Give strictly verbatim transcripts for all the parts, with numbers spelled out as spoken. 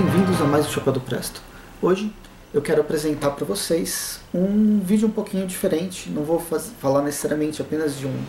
bem-vindos a mais um Chapéu do Presto. Hoje eu quero apresentar para vocês um vídeo um pouquinho diferente. Não vou faz, falar necessariamente apenas de um,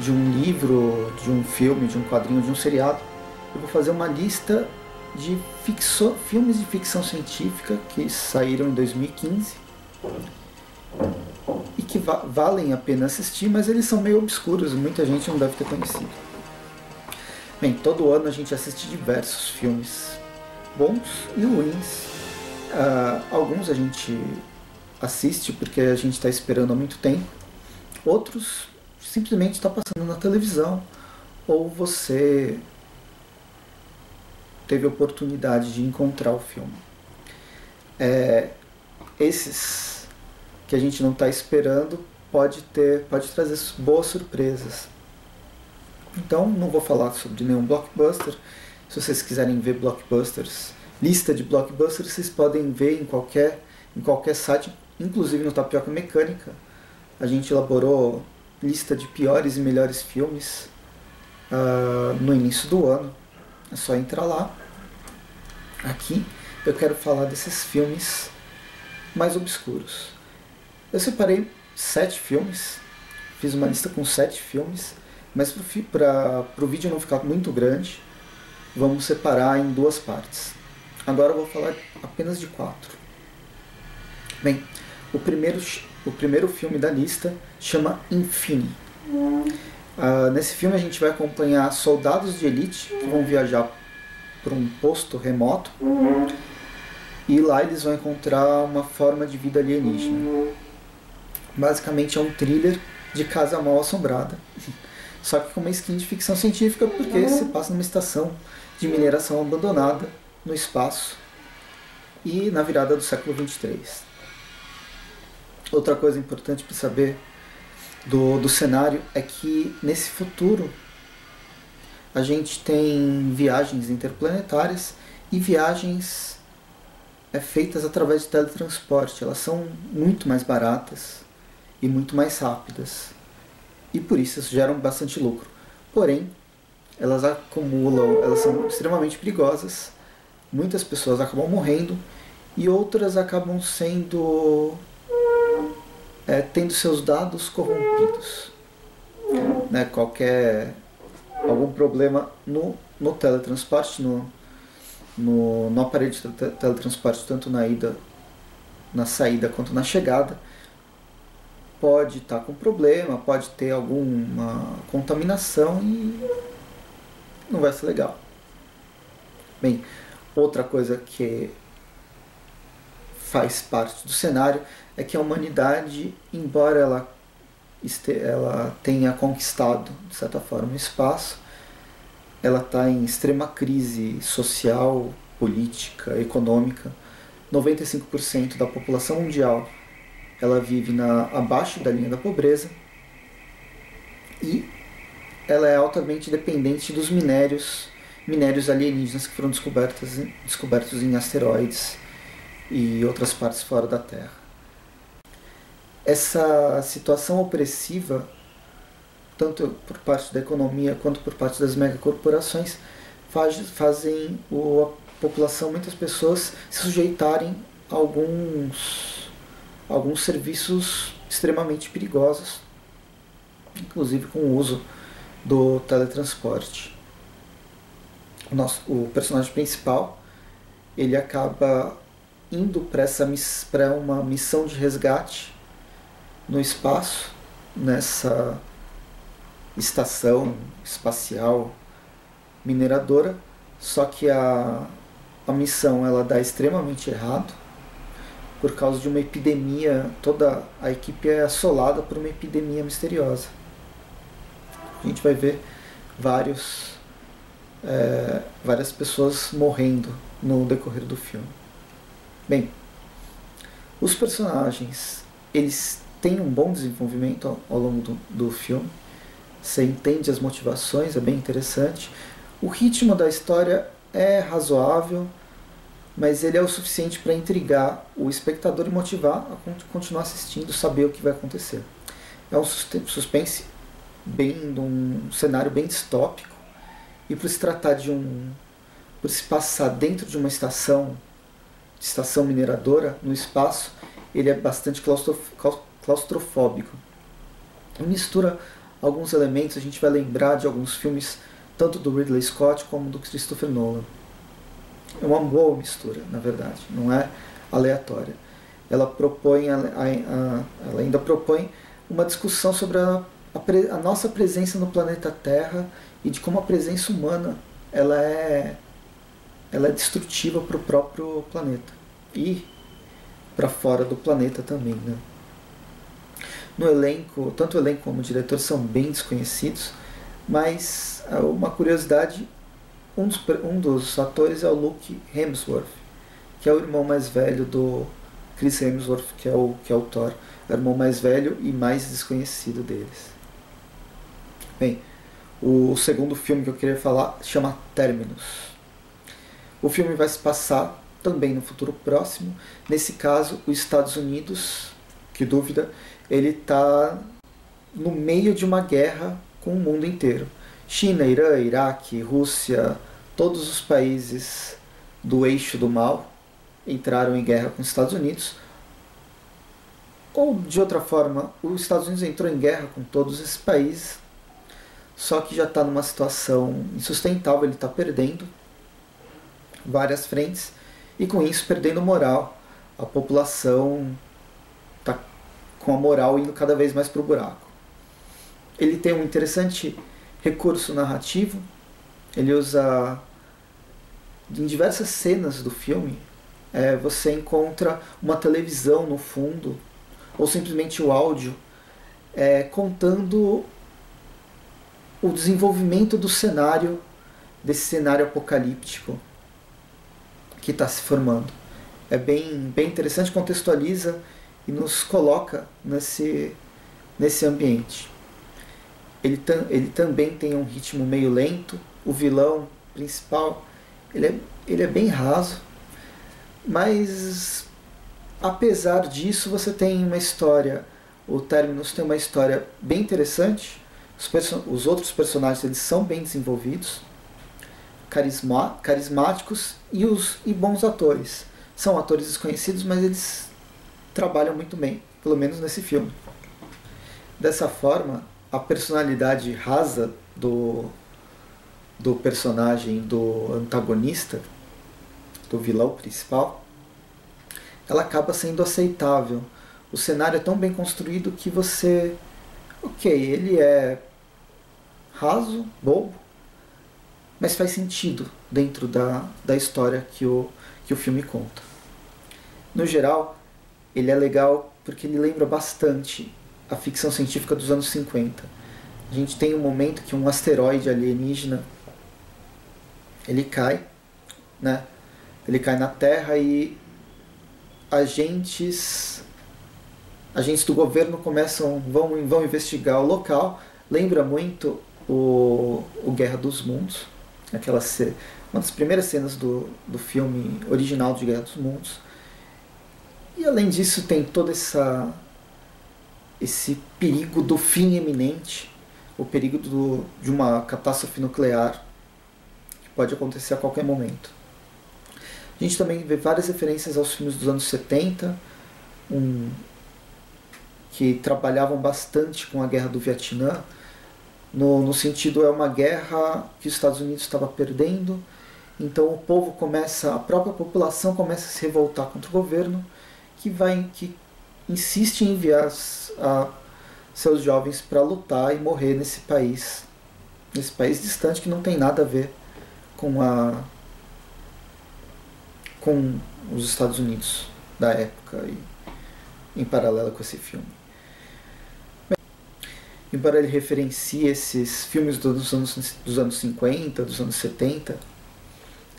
de um livro, de um filme, de um quadrinho, de um seriado. Eu vou fazer uma lista de fixo, filmes de ficção científica que saíram em dois mil e quinze e que va valem a pena assistir, mas eles são meio obscuros, muita gente não deve ter conhecido. Bem, todo ano a gente assiste diversos filmes bons e ruins. Uh, alguns a gente assiste porque a gente está esperando há muito tempo. Outros simplesmente está passando na televisão. Ou você teve a oportunidade de encontrar o filme. É, esses que a gente não está esperando pode, ter, pode trazer boas surpresas. Então, não vou falar sobre nenhum blockbuster. Se vocês quiserem ver blockbusters, lista de blockbusters, vocês podem ver em qualquer, em qualquer site, inclusive no Tapioca Mecânica. A gente elaborou lista de piores e melhores filmes uh, no início do ano. É só entrar lá. Aqui eu quero falar desses filmes mais obscuros. Eu separei sete filmes, fiz uma lista com sete filmes. Mas para o vídeo não ficar muito grande, vamos separar em duas partes. Agora eu vou falar apenas de quatro. Bem, o primeiro, o primeiro filme da lista chama Uncanny. Uh, nesse filme a gente vai acompanhar soldados de elite que vão viajar para um posto remoto. E lá eles vão encontrar uma forma de vida alienígena. Basicamente é um thriller de casa mal assombrada. Só que com uma skin de ficção científica, porque se passa numa estação de mineração abandonada no espaço e na virada do século vinte e três. Outra coisa importante para saber do, do cenário é que nesse futuro a gente tem viagens interplanetárias e viagens é, feitas através de teletransporte. Elas são muito mais baratas e muito mais rápidas. E por isso, isso gera bastante lucro. Porém, elas acumulam, elas são extremamente perigosas, muitas pessoas acabam morrendo e outras acabam sendo é, tendo seus dados corrompidos. Né, qualquer algum problema no, no teletransporte, no, no, no aparelho de teletransporte, tanto na ida, na saída quanto na chegada, pode estar com problema, pode ter alguma contaminação e não vai ser legal. Bem, outra coisa que faz parte do cenário é que a humanidade, embora ela, este, ela tenha conquistado, de certa forma, o espaço, ela está em extrema crise social, política, econômica. noventa e cinco por cento da população mundial ela vive na, abaixo da linha da pobreza e ela é altamente dependente dos minérios, minérios alienígenas que foram descobertos, descobertos em asteroides e outras partes fora da Terra. Essa situação opressiva, tanto por parte da economia quanto por parte das megacorporações, faz, fazem o, a população, muitas pessoas, se sujeitarem a alguns... alguns serviços extremamente perigosos, inclusive com o uso do teletransporte. O, nosso, o personagem principal, ele acaba indo para uma missão de resgate no espaço, nessa estação espacial mineradora, só que a, a missão ela dá extremamente errado. Por causa de uma epidemia, toda a equipe é assolada por uma epidemia misteriosa. A gente vai ver vários, é, várias pessoas morrendo no decorrer do filme. Bem, os personagens, eles têm um bom desenvolvimento ao, ao longo do, do filme. Você entende as motivações, é bem interessante. O ritmo da história é razoável, mas ele é o suficiente para intrigar o espectador e motivar a continuar assistindo, saber o que vai acontecer. É um suspense, bem, um cenário bem distópico, e por se tratar de um, por se passar dentro de uma estação, de estação mineradora, no espaço, ele é bastante claustrof... claustrofóbico. E mistura alguns elementos, a gente vai lembrar de alguns filmes, tanto do Ridley Scott como do Christopher Nolan. É uma boa mistura, na verdade, não é aleatória. Ela propõe, a, a, ela ainda propõe uma discussão sobre a, a, pre, a nossa presença no planeta Terra e de como a presença humana ela é, ela é destrutiva para o próprio planeta e para fora do planeta também, né? No elenco, tanto o elenco como o diretor são bem desconhecidos, mas uma curiosidade, um dos, um dos atores é o Luke Hemsworth, que é o irmão mais velho do Chris Hemsworth, que é o, que é o Thor, é o irmão mais velho e mais desconhecido deles. Bem, o, o segundo filme que eu queria falar chama Terminus. O filme vai se passar também no futuro próximo, nesse caso os Estados Unidos, que dúvida, ele está no meio de uma guerra com o mundo inteiro. China, Irã, Iraque, Rússia, todos os países do eixo do mal entraram em guerra com os Estados Unidos. Ou, de outra forma, os Estados Unidos entrou em guerra com todos esses países, só que já está numa situação insustentável, ele está perdendo várias frentes, e com isso perdendo moral. A população está com a moral indo cada vez mais para o buraco. Ele tem um interessante recurso narrativo, ele usa em diversas cenas do filme, é, você encontra uma televisão no fundo, ou simplesmente o áudio, é, contando o desenvolvimento do cenário, desse cenário apocalíptico que está se formando. É bem, bem interessante, contextualiza e nos coloca nesse, nesse ambiente. Ele, tam, ele também tem um ritmo meio lento, o vilão principal, ele é, ele é bem raso, mas apesar disso você tem uma história, o Terminus tem uma história bem interessante, os, perso os outros personagens eles são bem desenvolvidos, carisma carismáticos e, os, e bons atores. São atores desconhecidos, mas eles trabalham muito bem, pelo menos nesse filme. Dessa forma, a personalidade rasa do, do personagem, do antagonista, do vilão principal, ela acaba sendo aceitável. O cenário é tão bem construído que você... Ok, ele é raso, bobo, mas faz sentido dentro da, da história que o, que o filme conta. No geral, ele é legal porque ele lembra bastante a ficção científica dos anos cinquenta. A gente tem um momento que um asteroide alienígena ele cai, né? Ele cai na Terra e agentes, agentes do governo começam, vão, vão investigar o local. Lembra muito o, o Guerra dos Mundos, aquela, uma das primeiras cenas do, do filme original de Guerra dos Mundos. E além disso tem toda essa... esse perigo do fim iminente, o perigo do, de uma catástrofe nuclear que pode acontecer a qualquer momento. A gente também vê várias referências aos filmes dos anos setenta, um, que trabalhavam bastante com a guerra do Vietnã, no, no sentido é uma guerra que os Estados Unidos estava perdendo, então o povo começa, a própria população começa a se revoltar contra o governo, que vai... que insiste em enviar a seus jovens para lutar e morrer nesse país, nesse país distante que não tem nada a ver com, a, com os Estados Unidos da época e em paralelo com esse filme. Bem, embora ele referencie esses filmes dos anos, dos anos cinquenta, dos anos setenta,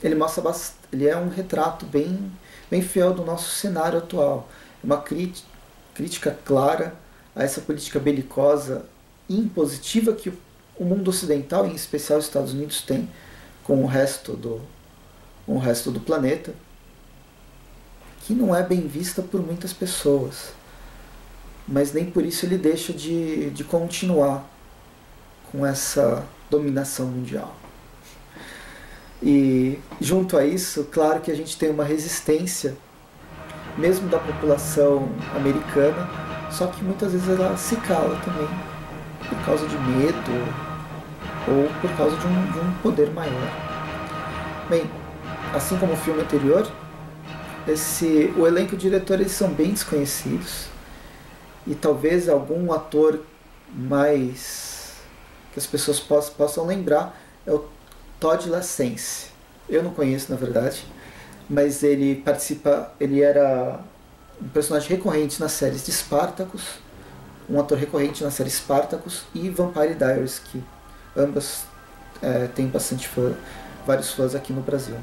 ele, mostra bast... ele é um retrato bem, bem fiel do nosso cenário atual. Uma crítica clara a essa política belicosa e impositiva que o mundo ocidental, em especial os Estados Unidos, tem com o resto do, com o resto do planeta, que não é bem vista por muitas pessoas, mas nem por isso ele deixa de, de continuar com essa dominação mundial. E junto a isso, claro que a gente tem uma resistência, mesmo da população americana, só que muitas vezes ela se cala também, por causa de medo ou por causa de um, de um poder maior. Bem, assim como o filme anterior, esse, o elenco e o diretor eles são bem desconhecidos, e talvez algum ator mais que as pessoas possam, possam lembrar é o Todd Lascense. Eu não conheço, na verdade, mas ele participa, ele era um personagem recorrente nas séries de Spartacus, um ator recorrente na série Spartacus e Vampire Diaries, que ambas é, têm bastante fã, vários fãs aqui no Brasil.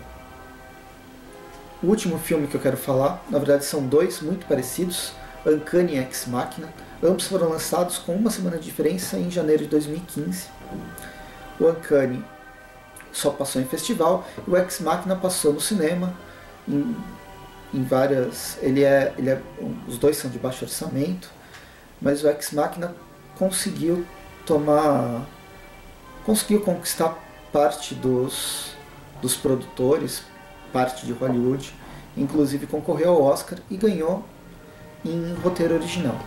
O último filme que eu quero falar, na verdade são dois muito parecidos, Uncanny e Ex-Machina. Ambos foram lançados com uma semana de diferença em janeiro de dois mil e quinze. O Uncanny só passou em festival, e o Ex-Machina passou no cinema, em, em várias... Ele é, ele é, os dois são de baixo orçamento, mas o Ex-Machina conseguiu tomar... conseguiu conquistar parte dos, dos produtores, parte de Hollywood, inclusive concorreu ao Oscar e ganhou em roteiro original.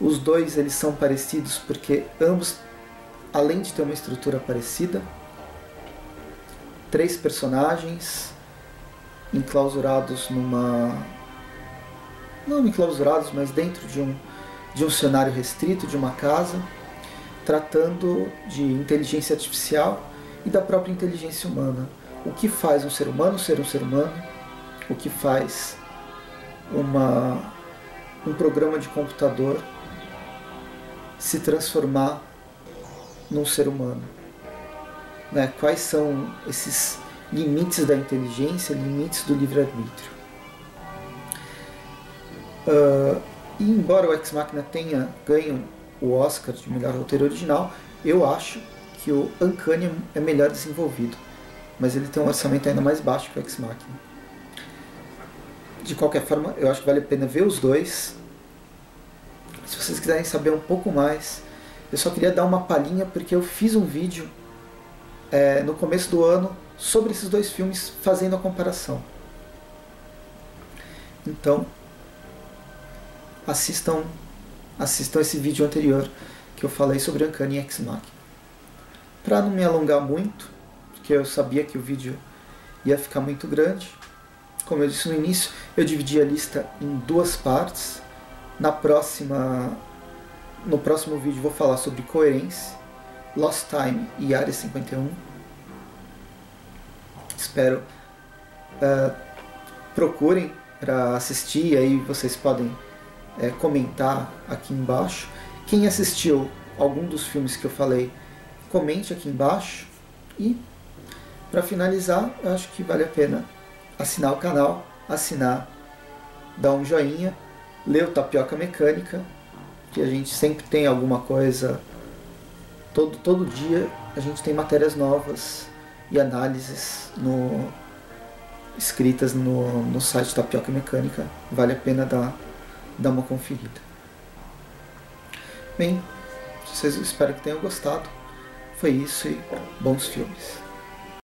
Os dois eles são parecidos porque ambos, além de ter uma estrutura parecida, três personagens enclausurados numa... não enclausurados, mas dentro de um, de um cenário restrito, de uma casa, tratando de inteligência artificial e da própria inteligência humana. O que faz um ser humano ser um ser humano, o que faz uma, um programa de computador se transformar num ser humano. Né? Quais são esses limites da inteligência, limites do livre-arbítrio. Uh, e embora o Ex-Machina tenha ganho o Oscar de melhor roteiro original, eu acho que o Uncanny é melhor desenvolvido, mas ele tem um orçamento ainda mais baixo que o Ex-Machina. De qualquer forma, eu acho que vale a pena ver os dois. Se vocês quiserem saber um pouco mais, eu só queria dar uma palhinha porque eu fiz um vídeo é, no começo do ano sobre esses dois filmes, fazendo a comparação. Então, assistam, assistam esse vídeo anterior que eu falei sobre Uncanny e Ex-Machina. Para não me alongar muito, porque eu sabia que o vídeo ia ficar muito grande, como eu disse no início, eu dividi a lista em duas partes. Na próxima, no próximo vídeo vou falar sobre Coerência, Lost Time e Área cinquenta e um. Espero uh, procurem para assistir, e aí vocês podem é, comentar aqui embaixo. Quem assistiu algum dos filmes que eu falei, comente aqui embaixo. E para finalizar, eu acho que vale a pena assinar o canal, assinar, dar um joinha, ler o Tapioca Mecânica, que a gente sempre tem alguma coisa, todo, todo dia a gente tem matérias novas e análises no, escritas no, no site Tapioca Mecânica, vale a pena dar, dar uma conferida. Bem, vocês, espero que tenham gostado, foi isso e bons filmes.